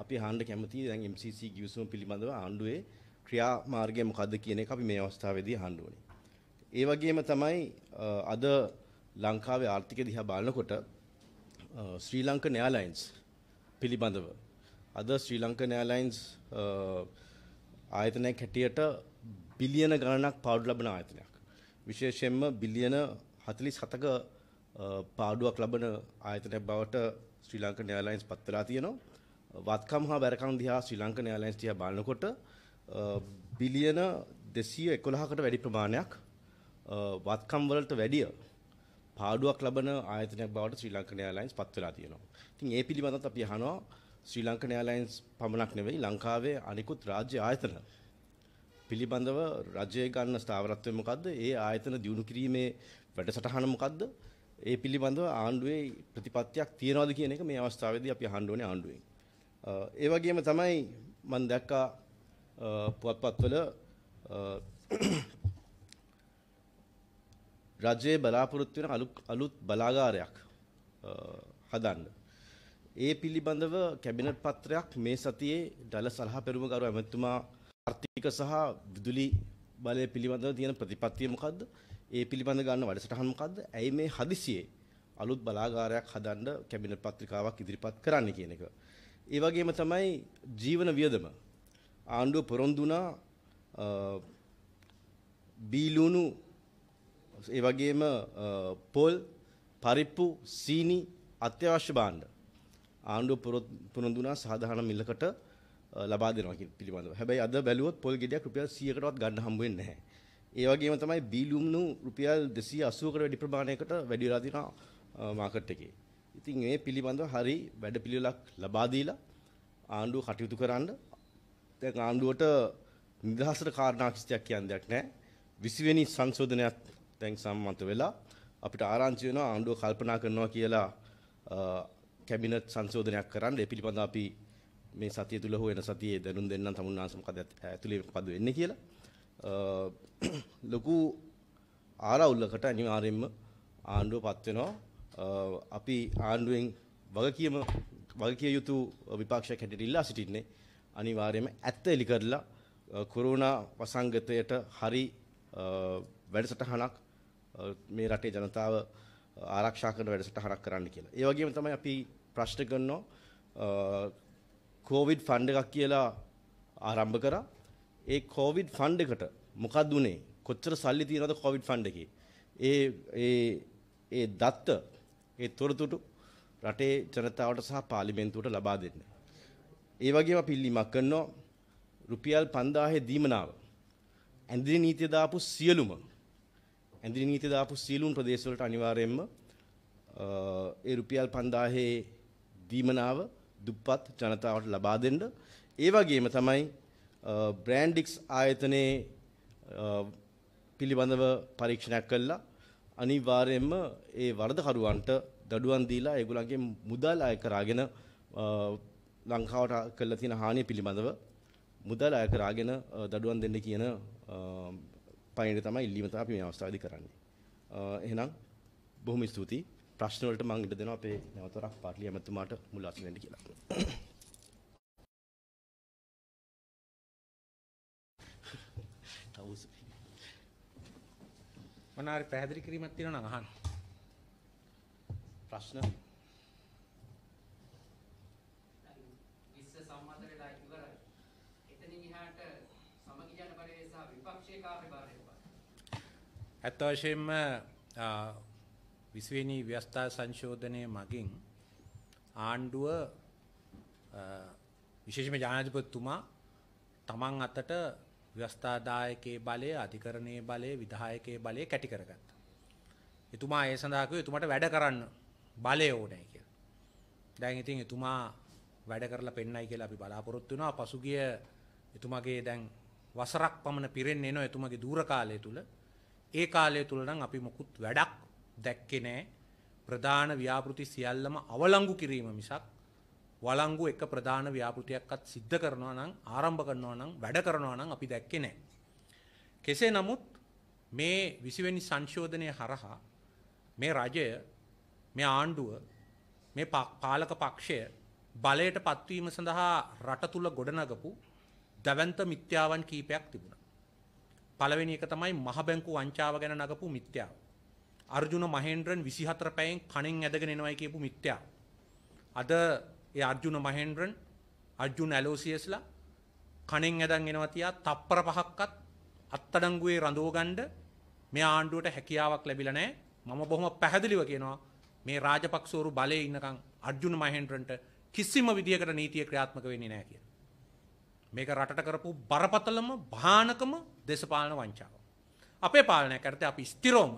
අපි අහන්න කැමතියි දැන් MCC ගිවිසුම පිළිබඳව ආණ්ඩුවේ ක්‍රියාමාර්ගය මොකද්ද කියන එක අපි මේ අවස්ථාවේදී අහන්න ඕනේ. ඒ වගේම තමයි අද ලංකාවේ ආර්ථිකය දිහා බලනකොට ශ්‍රී ලංකන් එයාර්ලයින්ස් පිළිබඳව අද ශ්‍රී ලංකන් එයාර්ලයින්ස් ආයතනයක් හැටියට බිලියන ගණනක් පාඩු ලබන ආයතනයක්. විශේෂයෙන්ම බිලියන 47ක පාඩුවක් ලබන ආයතනයක් බවට ශ්‍රී ලංකන් එයාර්ලයින්ස් පත් වෙලා තියෙනවා. වත්කම් හා බැරකම් දිහා ශ්‍රී ලංකන් එයාර්ලයින්ස් දිහා බලනකොට බිලියන 211කට වැඩි ප්‍රමාණයක් වත්කම් වලට වැඩිය පාඩුවක් ලබන ආයතනයක් බවට ශ්‍රී ලංකන් එයාර්ලයින්ස් පත් වෙලා තියෙනවා. ඉතින් ඒ පිළිබඳවත් අපි අහනවා ශ්‍රී ලංකන් එයාර්ලයින්ස් පමණක් නෙවෙයි ලංකාවේ අනිකුත් රාජ්‍ය ආයතන පිළිබඳව රජය ගන්න ස්ථාවරත්වය මොකද්ද? ඒ ආයතන දියුණු කිරීමේ වැඩසටහන මොකද්ද? ඒ පිළිබඳව ආණ්ඩුවේ ප්‍රතිපත්තියක් තියනවාද කියන එක මේ අවස්ථාවේදී අපි අහන්න ඕනේ ආණ්ඩුවෙන්. ඒ වගේම තමයි මම දැක්කා පුවත්පත්වල රජයේ බලාපොරොත්තු වෙන අලුත් බලාගාරයක් හදන්න. ඒ පිළිබඳව කැබිනට් පත්‍රයක් මේ සතියේ ඩල සලහා පෙරමුණුකරු ඇමතිතුමා ආර්ථික සහ විදුලි බලය පිළිබඳව තියෙන ප්‍රතිපත්තිය මොකද්ද? ඒ පිළිබඳව ගන්න වැඩසටහන මොකද්ද? ඇයි මේ හදිසියේ අලුත් බලාගාරයක් හදන්න කැබිනට් පත්‍රිකාවක් ඉදිරිපත් කරන්නේ කියන එක. ඒ වගේම තමයි ජීවන වියදම. ආණ්ඩුව පොරොන්දු වුණා බීලුණු ඒ වගේම පොල්, පරිප්පු, සීනි අත්‍යවශ්‍ය භාණ්ඩ ආණ්ඩුව පොරොන්දු වුණා සාධාරණ මිලකට ලබා දෙනවා කියන පිළිබඳව. හැබැයි අද බැලුවොත් පොල් ගෙඩියක් රුපියල් 100කටවත් ගන්න හම්බ වෙන්නේ නැහැ. ඒ වගේම තමයි බීලුම්නු රුපියල් 280කට වැඩි ප්‍රමාණයකට වැඩි වෙලා තියෙනවා මාකට් එකේ. ඉතින් මේ පිළිබඳව හරි වැඩපිළිවෙලක් ලබා දීලා ආණ්ඩුව කටයුතු කරන්න. දැන් ආණ්ඩුවට නිදහසට කාරණා 20ක් කියන දෙයක් නැහැ. 20 වෙනි සංශෝධනයත් දැන් සම්මත වෙලා අපිට ආරංචි වෙනවා ආණ්ඩුව කල්පනා කරනවා කියලා කැබිනට් සංශෝධනයක් කරන්න. ඒ පිළිබඳව අපි මේ සතිය තුල හෝ වෙන සතියේ දැනුම් දෙන්නම් තමුන්නාංශ මොකද ඇතුලේ මොකද වෙන්නේ කියලා. ලොකු ආරවුලකට අනිවාර්යයෙන්ම ආණ්ඩුව පත් වෙනවා. අපි ආණ්ඩුවෙන් වගකිය යුතු විපක්ෂයක් හැටියට ඉල්ලා සිටින්නේ අනිවාර්යයෙන්ම ඇත්ත එලි කරලා कोरोना वसांगतයට හරි වැඩසටහනක් මේ රටේ ජනතාව ආරක්ෂා කරන වැඩසටහනක් කරන්න කියලා. ඒ වගේම තමයි අපි ප්‍රශ්න කරනවා කොවිඩ් ෆන්ඩ් එකක් කියලා ආරම්භ කරා. ඒ කොවිඩ් ෆන්ඩ් එකට මොකද උනේ? කොච්චර සල්ලි තියනවද කොවිඩ් ෆන්ඩ් එකේ? ඒ දත්ත ඒ තොරතුරු රටේ ජනතාවට සහ පාර්ලිමේන්තුවට ලබා දෙන්න. ඒ වගේම අපි ඉල්ලීමක් කරනවා रुपयाल 5000 दीमनाव एंद्री नीति दापु सीलुम एंद्री नीति दापु सीलुम प्रदेश अनिवार्यम ए रुपयाल 5000 दीमनाव दुप्पत जनता लबादेंड एवगेम तमई ब्रांडिक्स आयतने पिलिबंधव परीक्षण कल्ला अनिवार्यम ए वरदहरू अंट दडुवन दीला एगुलांगे मुदल आयकर आगेन लंकावट कल्ला थिन हानि पिलिबंधव मुदल आयकर आगे न दडुवन देने की है न पाइंडता मैं इल्ली मतलब आप ये व्यवस्था अधिक करानी है ना बहुमत स्तुति प्रश्न वाले तो मांग इधर देना पे न तो राख पार्टी हम तुम्हारे मुलाकात लेने की लाभ ताऊस मनारे पहले करी मत तीनों ना कहाँ प्रश्न अतवशेम विश्वनी व्यवस्था संशोधने मगिंग आंडुव विशेष में जानाधिपतिमा तमांग अतट व्यवस्था दाय के बाले अधिकरणे बाले विधायक के बाले कैटिकरगत ये तुम्हा ऐसा था कि तुम्हारे वैड करान बाले हो नहीं किया दाएंगे थिंग तुम्हा वैड करला पेन्ना ही के ला भी बाला आप रोत्तु ना पशुगिये तुम्हारे दाएं वसरक पमन पीरेन ने नो तुम्हारे दूर काले तुला एक आले तुलना अभी मुकुट वैडक देखेने प्रधान व्यापृति सियालम अवलंगु की रीम मिसाक वालंगु एक का प्रधान व्यापृति एक का सिद्ध करना नंग आरंभ करना नंग वैड करना नंग अभी देखेने कैसे नमुत मैं विश्वनी संशोधने हरहा मैं राज्य मैं आंडुआ मैं पालक पाक्षे बाले ट पात्ती में संधा राटतुला गोड़ना गपु दवंत मित्यावन की पैक्ति बुना पालवेनी एक तमाई महाबैंकु अंचा वगैरह नागपु मित्या अर्जुन महेंद्रन विशिहत्र पैंग खानेंग ऐसे गने नवाई के पु मित्या अदा ये अर्जुन महेंद्रन अर्जुन एलोसियस ला खानेंग ऐसे गने नवातिया ताप्पर पहकत अत्तरंगुए रंधोगंड मैं आंडू टे हकियावक ले बिलने मामा बहुमा पहदली वके ना मैं राजपक्षोरु बाले इनकांग अर्जुन महेंद्रन टे किसी में विधिया कर नीतिया क्रियात्मक वे निर्णय किया මේක රටට කරපු බරපතලම භානකම දේශපාලන වංචාව. අපේ පාලනය කරත්තේ අපි ස්ථිරවම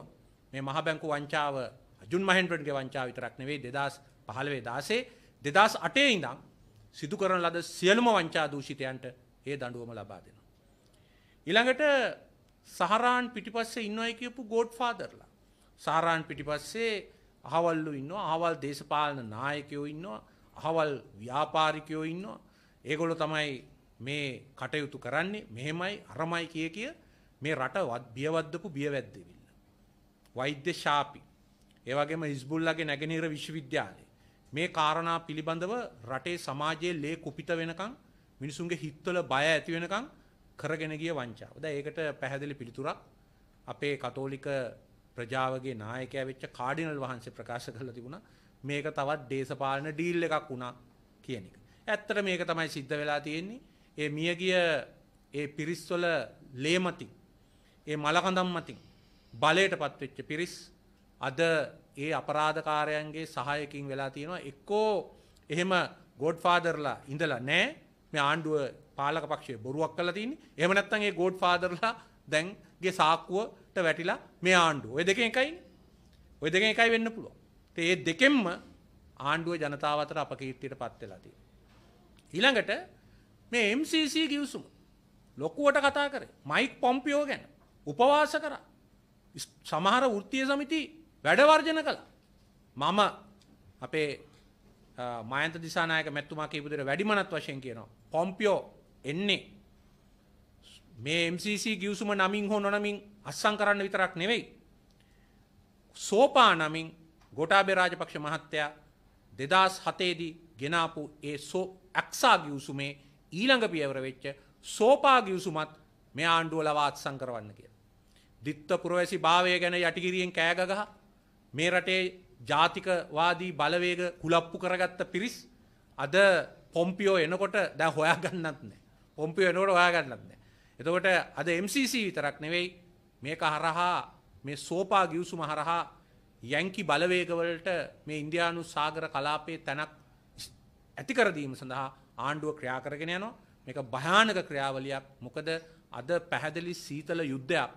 මේ මහ බැංකු වංචාව අජුන් මහෙන්ද්‍රන්ගේ වංචාව විතරක් නෙවෙයි 2015 2008 ඉඳන් සිදු කරන ලද සියලුම වංචා දූෂිතයන්ට ඒ දඬුවම ලබා දෙනවා. ඊළඟට සහරාන් පිටිපස්සේ ඉන්නවයි කියපු ගෝඩ්ෆාදර්ලා. සහරාන් පිටිපස්සේ අහවල්ලු ඉන්නවා. අහවල් දේශපාලන නායකයෝ ඉන්නවා. අහවල් ව්‍යාපාරිකයෝ ඉන්නවා. ඒගොල්ලෝ තමයි මේ කටයුතු කරන්නේ මෙහෙමයි අරමයි කිය කිය මේ රටවත් බියවද්දපු බියවැද්දෙවිල්ල වෛද්‍ය ශාපි ඒ වගේම හිස්බුල්ලාගේ නැගෙනහිර විශ්වවිද්‍යාලය මේ කාරණා පිළිබඳව රටේ සමාජයේ ලේ කුපිත වෙනකන් මිනිසුන්ගේ හිත්වල බය ඇති වෙනකන් කරගෙන ගිය වංචාව. දැන් ඒකට පැහැදිලි පිළිතුරක් අපේ කතෝලික ප්‍රජාවගේ නායකයා වෙච්ච කාඩිනල් වහන්සේ ප්‍රකාශ කරලා තිබුණා. මේක තවත් දේශපාලන ඩීල් එකක් වුණා කියන එක. ඇත්තට මේක තමයි සිද්ධ වෙලා තියෙන්නේ. ये मियागिया ये पिरिस वाला लेमती ये मालाकंदम मती बालेट पाते चे पिरिस अदर ये अपराध कार्यांगे सहाय किंग वेलाती नो एको एहमा गॉडफादर ला इंदला ने मैं आंडू पालक पक्षे बुरुअक्कला दीनी एहमन अत्तंगे गॉडफादर ला दंग ये साकुआ टे बैठीला मैं आंडू वे देखें एकाई वेन्ने पुलो ते ये देखें म आंडू जनता वातर आपके इत्तीर पाते लाती इलांगटे मैं एमसीसी की उसमें ලොකුවට කතා කරේ. මයික් පොම්පියෝ ගැන උපවාස කරා. සමහර වෘත්තීය සමිති වැඩ වර්ජන කළා. මම අපේ මයන්ත දිසානායක මැතිතුමා කියපු දේ වැඩිමනත් වශයෙන් කියනවා. පොම්පියෝ එන්නේ මේ MCC ගිවිසුම නමින් හෝ නොනමින් අස්සම් කරන්න විතරක් නෙවෙයි. සෝපා නමින් ගෝඨාභය රාජපක්ෂ මහත්තයා 2007 දී ගෙනාපු ඒ අක්සා ගිවිසුමේ ඊළඟ පියවර වෙච්ච සෝපා ගිවිසුමත් මේ ආණ්ඩුව ලවා අත්සන් කරවන්න කියලා. දිත්ත පුරවැසි භාවය ගැන යටිගිරියෙන් කෑ ගගහ මේ රටේ ජාතිකවාදී බලවේග කුලප්පු කරගත්ත පිරිස් අද පොම්පියෝ එනකොට දැන් හොයාගන්නත් නැහැ. පොම්පියෝ එනකොට හොයාගන්නත් නැහැ. එතකොට අද MCC විතරක් නෙවෙයි මේක හරහා මේ සෝපා ගිවිසුම හරහා යැංකි බලවේග වලට මේ ඉන්දියානු සාගර කලාපයේ තනක් ඇති කර දීම සඳහා ආණ්ඩුව ක්‍රියා කරගෙන යනවා. මේක භයානක ක්‍රියාවලියක්. මොකද අද පැහැදිලි සීතල යුද්ධයක්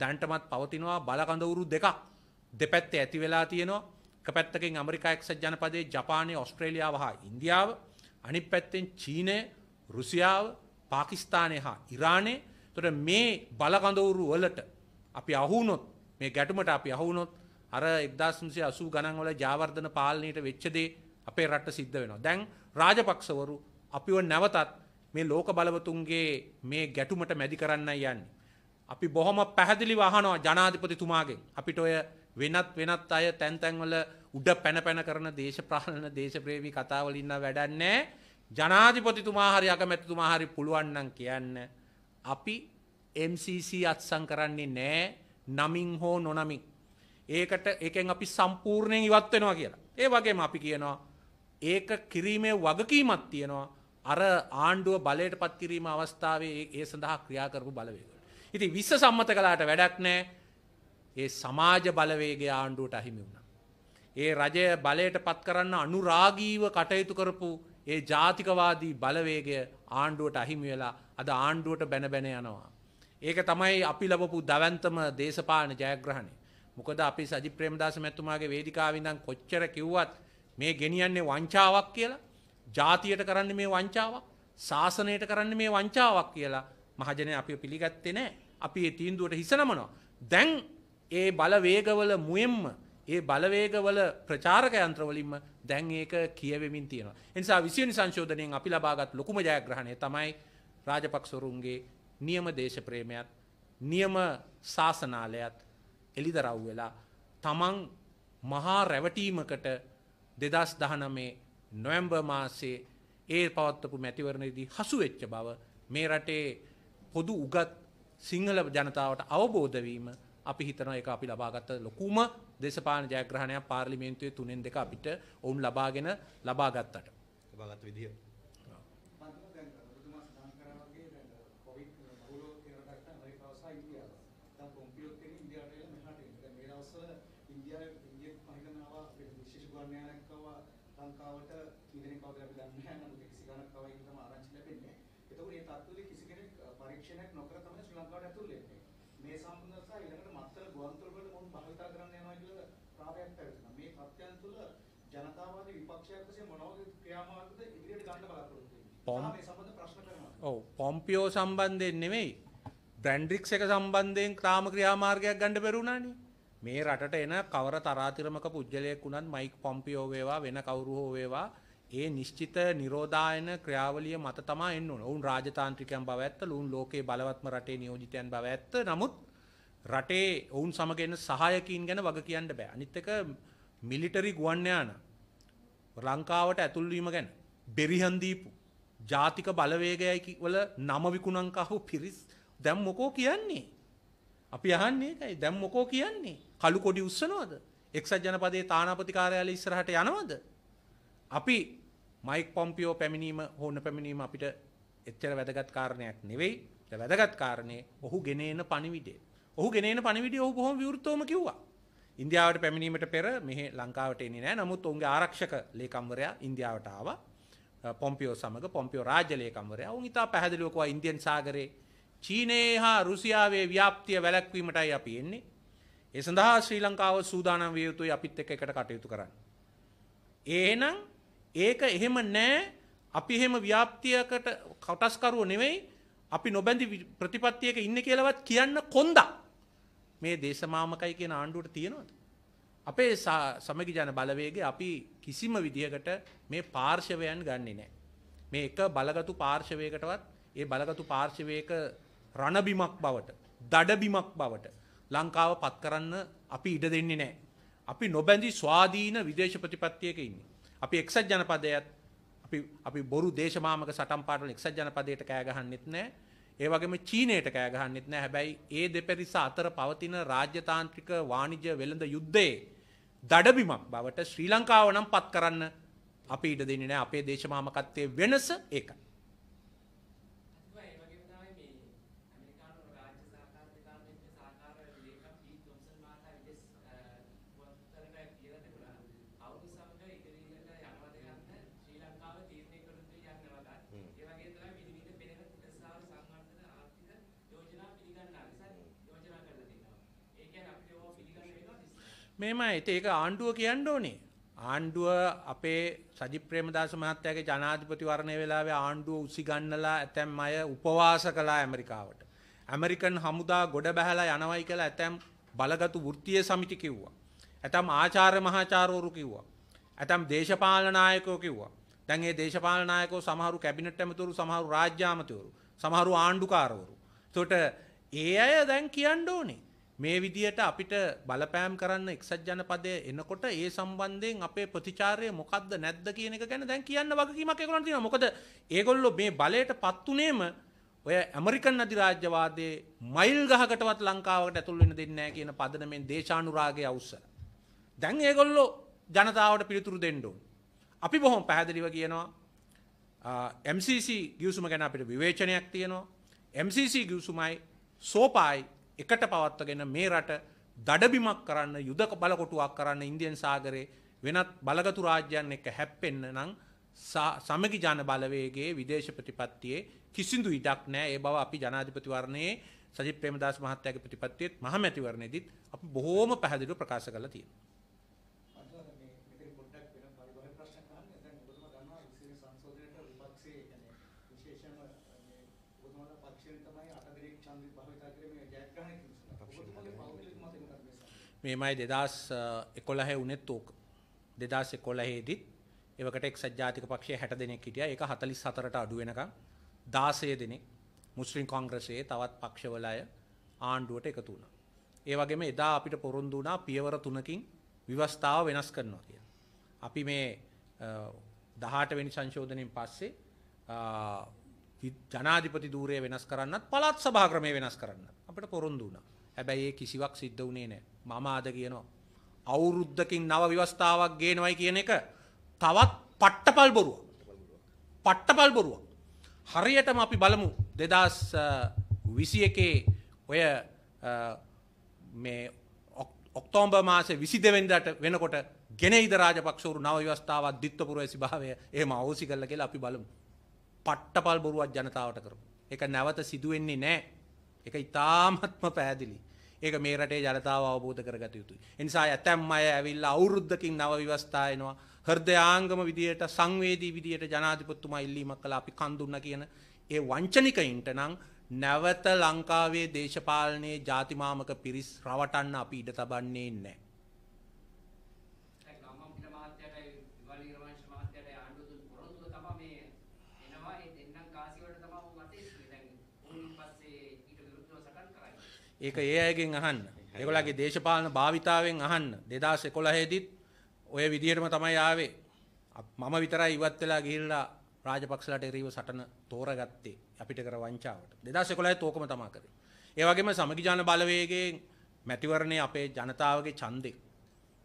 දැන්ටමත් පවතිනවා. බලකඳවුරු දෙකක් දෙපැත්තේ ඇති වෙලා තියෙනවා. එක පැත්තකින් ඇමරිකා එක්සත් ජනපදයේ ජපානය, ඕස්ට්‍රේලියාව හා ඉන්දියාව, අනිත් පැත්තෙන් චීනය, රුසියාව, පාකිස්තානය හා ඉරානය. ඒතර මේ බලකඳවුරු වලට අපි අහු වුණොත්, මේ ගැටුමට අපි අහු වුණොත් අර 1980 ගණන් වල ජාවර්ධන පාලනයට වෙච්ච දේ අපේ රට සිද්ධ වෙනවා. දැන් රාජපක්ෂවරු අපිව නැවතත් මේ ලෝක බලවතුන්ගේ මේ ගැටුමට මැදි කරන්නයි යන්නේ. අපි බොහොම පැහැදිලිව අහනවා ජනාධිපතිතුමාගෙන්. අපිට ඔය වෙනත් අය තැන් තැන් වල උඩ පැන පැන කරන දේශපාලන දේශප්‍රේමී කතාවලින් නා වැඩක් නැහැ. ජනාධිපතිතුමා හරි අගමැතිතුමා හරි පුළුවන් නම් කියන්න අපි MCC අත්සන් කරන්නේ නැහැ නමින් හෝ නොනමින්. ඒකෙන් අපි සම්පූර්ණයෙන් ඉවත් වෙනවා කියලා. ඒ වගේම අපි කියනවා ඒක කිරීමේ වගකීමක් තියෙනවා අර ආණ්ඩුව බලයට පත් කිරීම අවස්ථාවේ ඒ සඳහා ක්‍රියා කරපු බලවේගවලට. ඉතින් විශ්ව සම්මත කළාට වැඩක් නැහැ. ඒ සමාජ බලවේගය ආණ්ඩුවට අහිමි වුණා. ඒ රජය බලයට පත් කරන්න අනුරාගීව කටයුතු කරපු ඒ ජාතිකවාදී බලවේගය ආණ්ඩුවට අහිමි වෙලා අද ආණ්ඩුවට බැන බැන යනවා. ඒක තමයි අපි ලැබපු දවැන්තම දේශපාලන ජයග්‍රහණය. මොකද අපි සජිත් ප්‍රේමදාස මැතිතුමාගේ වේදිකාවේ ඉඳන් කොච්චර කිව්වත් මේ ගෙනියන්නේ වංචාවක් කියලා, ජාතියට කරන්නේ මේ වංචාවක්, ශාසනයට කරන්නේ මේ වංචාවක් කියලා මහජනයා අපිව පිළිගත්තේ නැහැ. අපි ඒ තීන්දුවට හිස නමනවා. දැන් ඒ බලවේගවල මුයෙන්ම, ඒ බලවේගවල ප්‍රචාරක යන්ත්‍රවලින්ම දැන් ඒක කියවෙමින් තියෙනවා. ඒ නිසා 20 වෙනි සංශෝධනයෙන් අපි ලබාගත් ලොකුම ජයග්‍රහණය තමයි රාජපක්ෂවරුන්ගේ නියම දේශප්‍රේමයත්, නියම ශාසනාලයත් එලිදරව් වෙලා තමන් මහා රැවටීමකට 2019 නොවැම්බර් මාසයේ ඒ පවත්වපු මැතිවරණයේදී හසු වෙච්ච බව මේ රටේ පොදු උගත් සිංහල ජනතාවට අවබෝධ වීම අපි හිතනවා ඒක අපි ලබාගත් ලොකුම දේශපාලන ජයග්‍රහණයක්. පාර්ලිමේන්තුවේ 3න් 2 අපිට ඔවුන් ලබාගත්ත විදිය. පොම්පියෝ සම්බන්ධයෙන් නෙමෙයි, බ්‍රැන්ඩ්‍රික්ස් එක සම්බන්ධයෙන් ක්‍රාම ක්‍රියාමාර්ගයක් ගන්න බැරුණානේ. මේ රටට එන කවර තරාතිරමක පුජ්‍යලයක් වුණත් මයික් පොම්පියෝ වේවා වෙන කවුරු හෝ වේවා ඒ නිශ්චිත නිරෝධායන ක්‍රියාවලිය මත තමයි එන්න ඕන. ඔවුන් රාජතාන්ත්‍රිකයන් බව ඇත්ත, ඔවුන් ලෝකේ බලවත්ම රටේ නියෝජිතයන් බව ඇත්ත. නමුත් රටේ ඔවුන් සමග එන සහායකයින් ගැන වග කියන්න බෑ. අනිත් එක මිලිටරි ගුවන්යාන ලංකාවට ඇතුල් වීම ගැන බෙරිහන් දීපු ජාතික බලවේගයයි වල නම විකුණන් කහු පිරිස් දැන් මොකෝ කියන්නේ? අපි අහන්නේ ඒකයි. දැන් මොකෝ කියන්නේ? කළු කොඩි උස්සනවද? එක්සත් ජනපදයේ තානාපති කාර්යාලය ඉස්සරහට යනවද? අපි මයික් පොම්පියෝ පැමිණීම හොන පැමිණීම අපිට එච්චර වැදගත් කාරණයක් නෙවෙයි. ඒ වැදගත් කාරණේ ඔහු ගෙනේන පණිවිඩය. ඔහු ගෙනේන පණිවිඩය ඔහු බොහොම විවෘතවම කිව්වා. ඉන්දියාවට පැමිණීමට පෙර මෙහි ලංකාවට එන්නේ නැහැ. නමුත් ඔවුන්ගේ ආරක්ෂක ලේකම්වරයා ඉන්දියාවට ආවා. පොම්පියෝ සමග පොම්පියෝ රාජ්‍ය ලේකම්වරයා. ඔවුන් ඉතා පැහැදිලිව කිව්වා ඉන්දියන් සාගරේ චීනයේ හා රුසියාවේ ව්‍යාප්තිය වැළැක්වීමටයි අපි එන්නේ. ඒ සඳහා ශ්‍රී ලංකාව සූදානම් විය යුතුයි අපිත් එක්ක එකට කටයුතු කරන්න. එහෙනම් ඒක එහෙම නැහැ. අපි එහෙම ව්‍යාප්තියකට කොටස්කරුවෝ නෙවෙයි. අපි නොබැඳි ප්‍රතිපත්තියක ඉන්නේ කියලාවත් කියන්න කොන්දා මේ දේශමාමකයි කියන ආණ්ඩුවට තියෙනවද? අපේ සමගි ජන බලවේගයේ අපි කිසිම විදියකට මේ පාර්ශවයන් ගන්නෙ නැහැ. මේ එක බලගතු පාර්ශවයකටවත් ඒ බලගතු පාර්ශවයක රණබිමක් බවට, දඩබිමක් බවට ලංකාව පත් කරන්න අපි ඉඩ දෙන්නේ නැහැ. අපි නොබැඳි ස්වාධීන විදේශ ප්‍රතිපත්තියක ඉන්නේ. අපි එක්සත් ජනපදයට අපි බොරු දේශමාමක සටන් පාඩවල එක්සත් ජනපදයට කෑ ගහන්නෙත් නැහැ. ඒ වගේම චීනයට කෑ ගහන්නෙත් නැහැ. හැබැයි ඒ දෙපරිස අතර පවතින රාජ්‍යතාන්ත්‍රික වාණිජ්‍ය වෙළඳ යුද්ධයේ දඩබිමක් බවට ශ්‍රී ලංකාව නම් පත් කරන්න අපි ඉඩ දෙන්නේ නැහැ. අපේ දේශමාමකත්වයේ වෙනස ඒකයි. मेमයි ඒක ආණ්ඩුව කියන්න ඕනේ. ආණ්ඩුව අපේ සජිත් ප්‍රේමදාස මහත්තයාගේ ජනාධිපතිවරණයේ වෙලාවේ ආණ්ඩුව උසි ගන්නලා ඇතැම් අය උපවාස කළා ඇමරිකාවට. ඇමරිකන් හමුදා ගොඩ බැහැලා යනවයි කියලා ඇතැම් බලගතු වෘත්තීය සමිති කිව්වා. ඇතැම් ආචාර්ය මහාචාර්යවරු කිව්වා. ඇතැම් දේශපාලන නායකයෝ කිව්වා. දැන් මේ දේශපාලන නායකයෝ සමහරු කැබිනට් ඇමතිවරු, සමහරු රාජ්‍ය ඇමතිවරු, සමහරු ආණ්ඩුකාරවරු. ඒකට ඒ අය දැන් කියන්න ඕනේ මේ විදියට අපිට බලපෑම් කරන්න එක්සත් ජනපදයේ එනකොට ඒ සම්බන්ධයෙන් අපේ ප්‍රතිචාරය මොකක්ද නැද්ද කියන එක ගැන දැන් කියන්න වගකීමක් ඒගොල්ලන්ට තියෙනවා. මොකද ඒගොල්ලෝ මේ බලයටපත් උනේම ඔය ඇමරිකන් අධිරාජ්‍යවාදයේ මයිල් ගහකටවත් ලංකාවකට ඇතුල් වෙන්න දෙන්නේ නැහැ කියන පදනමෙන් දේශානුරාගයේ අවසර. දැන් ඒගොල්ලෝ ජනතාවට පිළිතුරු දෙන්න ඕන. අපි බොහොම පැහැදිලිව කියනවා MCC ගිවිසුම ගැන අපිට විවේචනයක් තියෙනවා. MCC ගිවිසුමයි සෝපායි එකට පවත්වගෙන මේ රට දඩබිමක් කරන්න, යුද බලකොටුවක් කරන්න ඉන්දියන් සාගරේ වෙනත් බලගතු රාජ්‍යයන් එක්ක හැප්පෙන්න නම් සමගි ජන බලවේගයේ විදේශ ප්‍රතිපත්තියේ කිසිදු ඉඩක් නැහැ. ඒ බව අපි ජනාධිපතිවරණයේ සජිත් ප්‍රේමදාස මහත්තයාගේ ප්‍රතිපත්තියත් මහමැතිවරණයේදීත් අපි බොහෝම පැහැදිලිව ප්‍රකාශ කරලා තියෙනවා. मेमයි 2011 උනේත් ඕක. 2011 දී එවකට එක්සත් ජාතික පක්ෂයේ 60 දෙනෙක් හිටියා. ඒක 44ට අඩු වෙනකන් 16 දෙනෙක් මුස්ලිම් කොංග්‍රසයේ තවත් පක්ෂවල අය ආණ්ඩුවට එකතු වුණා. ඒ වගේම එදා අපිට පොරොන්දු වුණා පියවර 3කින් විවස්ථාව වෙනස් කරනවා කියලා. අපි මේ 18 වෙනි සංශෝධනයෙන් පස්සේ ජනාධිපති ධූරය වෙනස් කරන්නත්, පළාත් සභා ක්‍රමය වෙනස් කරන්නත් අපිට පොරොන්දු වුණා. හැබැයි ඒ කිසිවක් සිද්ධ වුණේ නැහැ. මම ආද කියනවා අවුරුද්දකින් නව විවස්ථාවක් ගේනවයි කියන එක තවත් පට්ටපල් බොරුවක්. පට්ටපල් බොරුවක්. හරියටම අපි බලමු 2021 ඔය මේ ඔක්තෝබර් මාසේ 22 වෙනිදාට වෙනකොට ගෙනෙයිද රාජපක්ෂවරු නව විවස්ථාවක් දිත්වපුරයේ ස්වභාවය එහෙම අවශ්‍ය කළා කියලා අපි බලමු. පට්ටපල් බොරුවක් ජනතාවට කරමු. ඒක නැවත සිදු වෙන්නේ නැහැ. ඒක ඉතාමත්ම පැහැදිලි. ඒක මේ රටේ ජනතාව අවබෝධ කරගත යුතුයි. ඒ නිසා ඇතැම් අය ඇවිල්ලා අවුරුද්දකින් නව විවස්ථා එනවා. හෘදයාංගම විදියට, සංවේදී විදියට ජනාධිපතිතුමා ඉල්ලීමක් කළා අපි කන් දුන්නා කියන ඒ වංචනිකයින්ට නම් නැවත ලංකාවේ දේශපාලනයේ ජාතිමාමක පිරිස් රවටන්න අපි ඉඩ තබන්නේ නැහැ. ඒක ඒ අයගෙන් අහන්න. ඒගොල්ලන්ගේ දේශපාලන භාවිතාවෙන් අහන්න. 2011 දීත් ඔය විදිහටම තමයි ආවේ. මම විතරයි ඉවත් වෙලා ගිහිල්ලා රාජපක්ෂලාට එරෙහිව සටන තෝරගත්තේ අපිට කර වංචාවට. 2011 තෝකම තමයි කරේ. ඒ වගේම සමගි ජන බලවේගයේ මැතිවරණයේ අපේ ජනතාවගේ ඡන්දේ.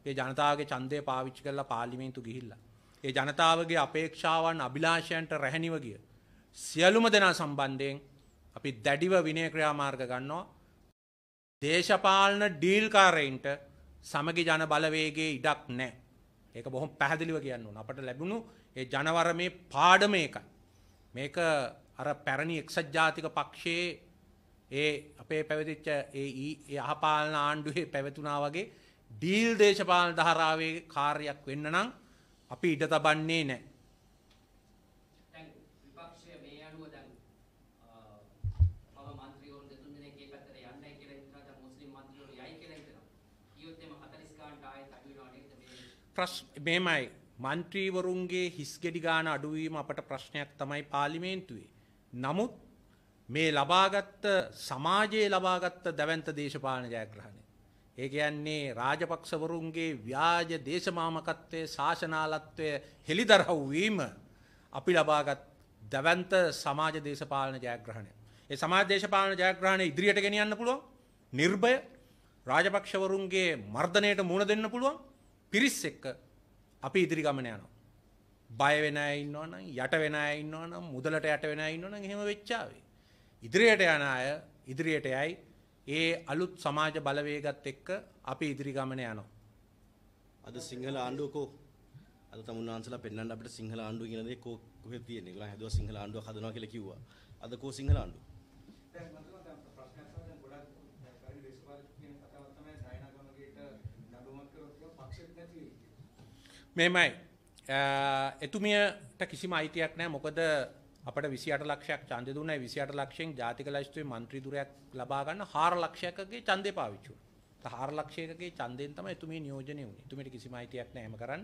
ඒ ජනතාවගේ ඡන්දේ පාවිච්චි කරලා පාර්ලිමේන්තු ගිහිල්ලා. ඒ ජනතාවගේ අපේක්ෂාවන්, අභිලාෂයන්ට රැහැනිව ගිය සියලුම දෙනා සම්බන්ධයෙන් අපි දැඩිව විනය ක්‍රියාමාර්ග ගන්නවා. දේශපාලන ඩීල්කාරයින්ට සමගි ජන බලවේගයේ ඉඩක් නැහැ. ඒක බොහොම පැහැදිලිව කියන්න ඕන. අපට ලැබුණු ඒ ජනවරමේ පාඩම ඒකයි. මේක අර පැරණි එක්සත් ජාතික පක්ෂයේ ඒ අපේ පැවතිච්ච ඒ අහපාලන ආණ්ඩුවේ පැවතුණා වගේ ඩීල් දේශපාලන ධාරාවේ කාර්යයක් වෙන්න නම් අපි ඉඩ තබන්නේ නැහැ. මෙමයි මන්ත්‍රීවරුන්ගේ හිස්ගෙඩි ගාන අඩුවීම අපට ප්‍රශ්නයක් තමයි පාර්ලිමේන්තුවේ. නමුත් මේ ලබාගත් සමාජයේ ලබාගත් දැවැන්ත දේශපාලන ජයග්‍රහණය. ඒ කියන්නේ රාජපක්ෂවරුන්ගේ ව්‍යාජ දේශමාමකත්වයේ ශාසනාලත්වයේ හෙළිදරව් වීම අපි ලබාගත් දැවැන්ත සමාජ දේශපාලන ජයග්‍රහණය. ඒ සමාජ දේශපාලන ජයග්‍රහණය ඉදිරියට ගෙනියන්න පුළුවන් නිර්භය රාජපක්ෂවරුන්ගේ මර්ධනයට මුහුණ දෙන්න පුළුවන් පිරිස් එක්ක අපි ඉදිරි ගමන යනවා. බය වෙන අය ඉන්නවනම්, යට වෙන අය ඉන්නවනම්, මුදලට යට වෙන අය ඉන්නවනම් එහෙම වෙච්චාවේ. ඉදිරියට යන අය ඉදිරියට යයි. ඒ අලුත් සමාජ බලවේගත් එක්ක අපි ඉදිරි ගමන යනවා. අද සිංහල ආණ්ඩුවකෝ අද තමුන්වන්සලා පෙන්වන්න අපිට සිංහල ආණ්ඩුව කියන දේ කොහෙද තියෙන්නේ? ඒගොල්ලන් හදුවා සිංහල ආණ්ඩුවක් හදනවා කියලා කිව්වා. අද කො සිංහල ආණ්ඩුව? දැන් මම මෙමයි එතුමියට කිසිම අයිතියක් නැහැ. මොකද අපිට 28 ලක්ෂයක් ඡන්දය දුන්නයි. 28 ලක්ෂයෙන් ජාතික ලයිස්තුවේ මන්ත්‍රී ධුරයක් ලබා ගන්න 4 ලක්ෂයකගේ ඡන්දේ පාවිච්චි වුණා. 4 ලක්ෂයකගේ ඡන්දයෙන් තමයි එතුමිය නියෝජනය වුණේ. එතුමියට කිසිම අයිතියක් නැහැ එහෙම කරන්න.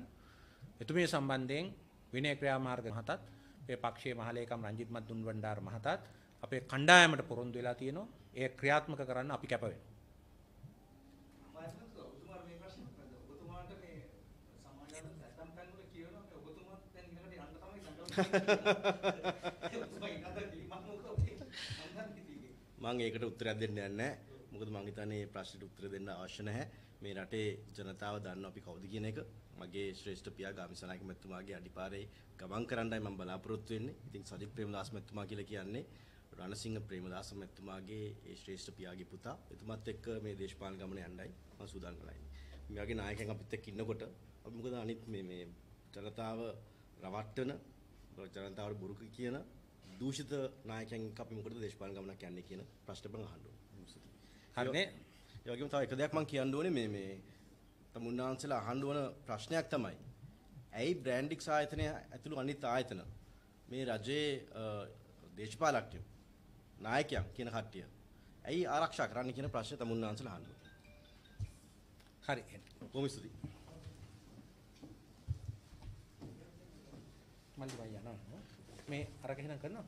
එතුමිය සම්බන්ධයෙන් විනය ක්‍රියාමාර්ග මහතාත්, අපේ පක්ෂයේ මහලේකම් රංජිත් මද්දුන් වණ්ඩාර මහතාත් අපේ කණ්ඩායමට පොරොන්දු වෙලා තියෙනවා. ඒ ක්‍රියාත්මක කරන්න අපි කැප වෙනවා. මම ඒකට උත්තරයක් දෙන්න යන්නේ නැහැ. මොකද මම හිතන්නේ මේ ප්‍රශ්නෙට උත්තර දෙන්න අවශ්‍ය නැහැ. මේ රටේ ජනතාව දන්නවා අපි කවුද කියන එක. මගේ ශ්‍රේෂ්ඨ පියා ගාමිසනායක මැතිතුමාගේ අඩිපාරේ ගමන් කරන්නයි මම බලාපොරොත්තු වෙන්නේ. ඉතින් සජිත් ප්‍රේමදාස මැතිතුමා කියලා කියන්නේ රණසිංහ ප්‍රේමදාස මැතිතුමාගේ ඒ ශ්‍රේෂ්ඨ පියාගේ පුතා. එතුමත් එක්ක මේ දේශපාලන ගමන යන්නයි මම සූදානම් වෙලා ඉන්නේ. මේ වගේ නායකයෙක් අපිත් එක්ක ඉන්නකොට අපි මොකද අනිත් මේ ජනතාව රවට්ටන ජනතාවට බොරු කියන දූෂිත නායකයන් අපි මොකටද දේශපාලන ගමනක් යන්නේ කියන ප්‍රශ්න බං අහන්න ඕනේ. හරිනේ. ඒ වගේම තව එක දෙයක් මම කියන්න ඕනේ මේ තමුන්නාන්සලා අහන්න ඕන ප්‍රශ්නයක් තමයි. ඇයි බ්‍රෑන්ඩික්ස් ආයතනය ඇතුළු අනිත් ආයතන මේ රජයේ දේශපාලකයෝ නායකයන් කියන කට්ටිය ඇයි ආරක්ෂා කරන්නේ කියන ප්‍රශ්නේ තමුන්නාන්සලා අහන්න ඕනේ. හරි. කොහොමද සුදී? මල්ලි වයියා නෝ මේ අරගෙන කරනවා.